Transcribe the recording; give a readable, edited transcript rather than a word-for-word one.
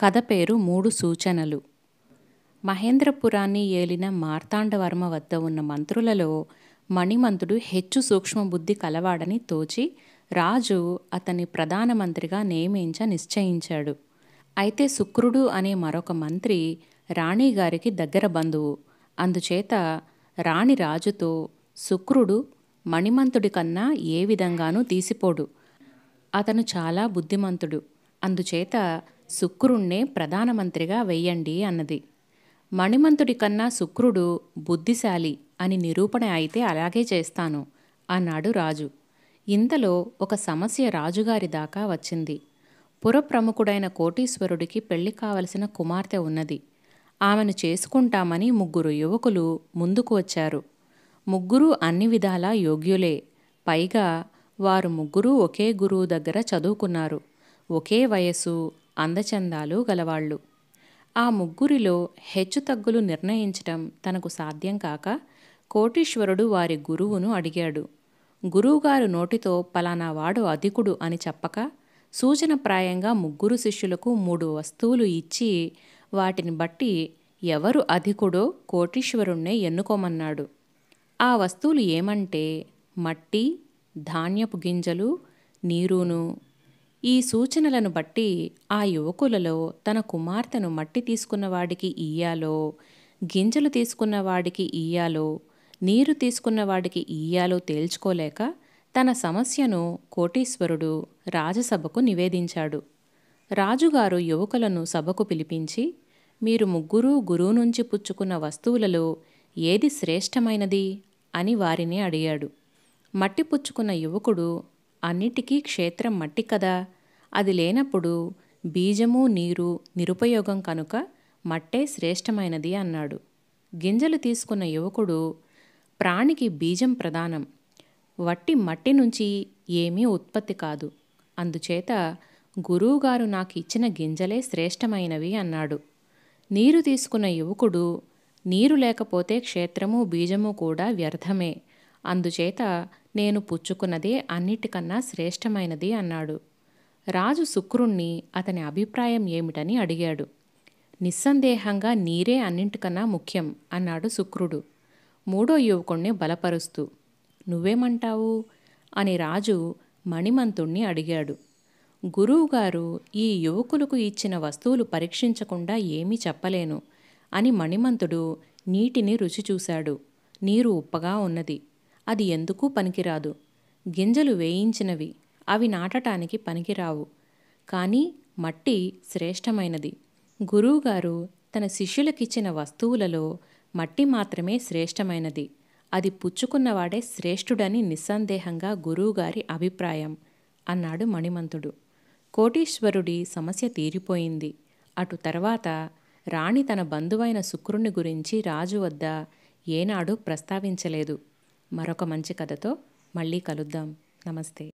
కథ పేరు మూడు సూచనలు. మహేంద్రపురాన్ని ఏలిన మార్తాండవర్మ వద్ద ఉన్న మంత్రులలో మణిమంతుడు హెచ్చు సూక్ష్మబుద్ధి కలవాడని తోచి రాజు అతన్ని ప్రధానమంత్రిగా నియమించ నిశ్చయించాడు. అయితే శుక్రుడు అనే మరొక మంత్రి రాణిగారికి దగ్గర బంధువు. అందుచేత రాణి రాజుతో శుక్రుడు మణిమంతుడి కన్నా ఏ విధంగానూ తీసిపోడు, అతను చాలా బుద్ధిమంతుడు, అందుచేత శుక్రుణ్ణే ప్రధానమంత్రిగా వెయ్యండి అన్నది. మణిమంతుడి కన్నా శుక్రుడు బుద్ధిశాలి అని నిరూపణ అయితే అలాగే చేస్తాను అన్నాడు రాజు. ఇంతలో ఒక సమస్య రాజుగారి దాకా వచ్చింది. పురప్రముఖుడైన కోటీశ్వరుడికి పెళ్లి కావలసిన కుమార్తె ఉన్నది. ఆమెను చేసుకుంటామని ముగ్గురు యువకులు ముందుకు వచ్చారు. ముగ్గురు అన్ని విధాలా యోగ్యులే. పైగా వారు ముగ్గురు ఒకే గురువు దగ్గర చదువుకున్నారు. ఒకే వయస్సు, అందచందాలు గలవాళ్ళు. ఆ ముగ్గురిలో హెచ్చుతగ్గులు నిర్ణయించటం తనకు సాధ్యం కాక కోటీశ్వరుడు వారి గురువును అడిగాడు. గురువుగారు నోటితో పలానా వాడు అధికుడు అని చెప్పక సూచనప్రాయంగా ముగ్గురు శిష్యులకు 3 వస్తువులు ఇచ్చి వాటిని బట్టి ఎవరు అధికుడో కోటీశ్వరుణ్ణే ఎన్నుకోమన్నాడు. ఆ వస్తువులు ఏమంటే మట్టి, ధాన్యపు గింజలు, నీరును. ఈ సూచనలను బట్టి ఆ యువకులలో తన కుమార్తెను మట్టి తీసుకున్నవాడికి ఇయ్యాలో, గింజలు తీసుకున్నవాడికి ఇయ్యాలో, నీరు తీసుకున్నవాడికి ఇయ్యాలో తేల్చుకోలేక తన సమస్యను కోటీశ్వరుడు రాజసభకు నివేదించాడు. రాజుగారు యువకులను సభకు పిలిపించి, మీరు ముగ్గురు గురువు నుంచి పుచ్చుకున్న వస్తువులలో ఏది శ్రేష్టమైనది అని వారిని అడిగాడు. మట్టి పుచ్చుకున్న యువకుడు, అన్నిటికీ క్షేత్రం మట్టి కదా, అది లేనప్పుడు బీజము నీరు నిరుపయోగం కనుక మట్టే శ్రేష్టమైనది అన్నాడు. గింజలు తీసుకున్న యువకుడు, ప్రాణికి బీజం ప్రధానం, వట్టి మట్టి నుంచి ఏమీ ఉత్పత్తి కాదు, అందుచేత గురువుగారు నాకు ఇచ్చిన గింజలే శ్రేష్టమైనవి అన్నాడు. నీరు తీసుకున్న యువకుడు, నీరు లేకపోతే క్షేత్రము బీజము కూడా వ్యర్థమే, అందుచేత నేను పుచ్చుకున్నదే అన్నిటికన్నా శ్రేష్టమైనది అన్నాడు. రాజు శుక్రుణ్ణి అతని అభిప్రాయం ఏమిటని అడిగాడు. నిస్సందేహంగా నీరే అన్నింటికన్నా ముఖ్యం అన్నాడు శుక్రుడు, మూడో యువకుణ్ణి బలపరుస్తూ. నువ్వేమంటావు అని రాజు మణిమంతుణ్ణి అడిగాడు. గురువుగారు ఈ యువకులకు ఇచ్చిన వస్తువులు పరీక్షించకుండా ఏమీ చెప్పలేను అని మణిమంతుడు నీటిని రుచి చూశాడు. నీరు ఉప్పగా ఉన్నది, అది ఎందుకు పనికిరాదు. గింజలు వేయించినవి, అవి నాటటానికి పనికిరావు. కానీ మట్టి శ్రేష్టమైనది. గురువుగారు తన శిష్యులకిచ్చిన వస్తువులలో మట్టి మాత్రమే శ్రేష్టమైనది, అది పుచ్చుకున్నవాడే శ్రేష్ఠుడని నిస్సందేహంగా గురువుగారి అభిప్రాయం అన్నాడు మణిమంతుడు. కోటీశ్వరుడి సమస్య తీరిపోయింది. అటు తర్వాత రాణి తన బంధువైన శుక్రుని గురించి రాజు వద్ద ఏనాడు ప్రస్తావించలేదు. మరొక మంచి కథతో మళ్ళీ కలుద్దాం. నమస్తే.